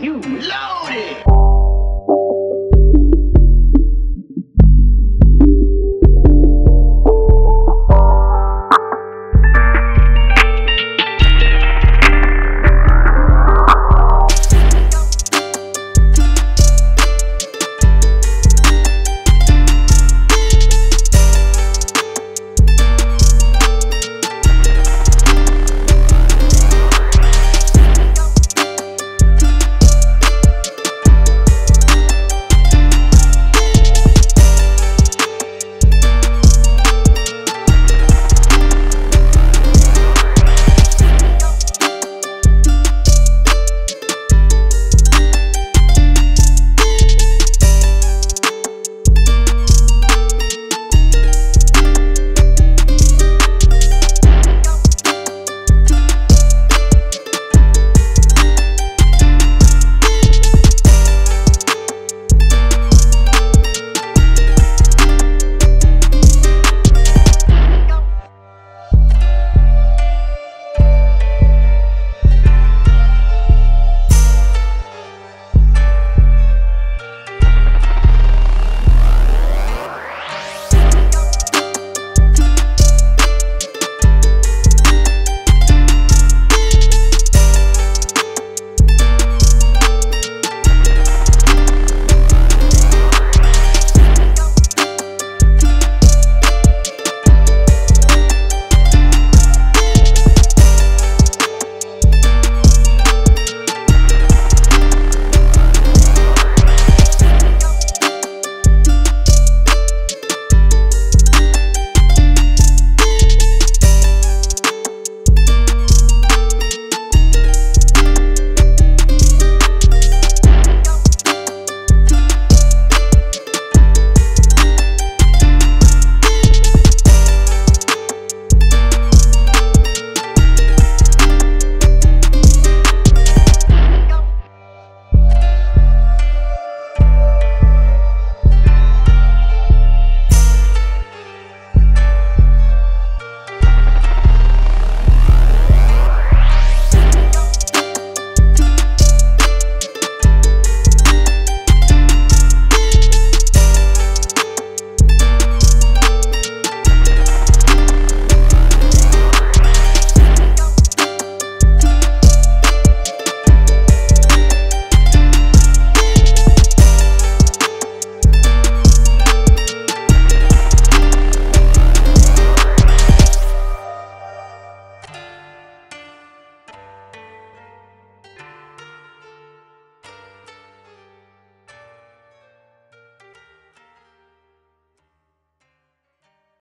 you loaded.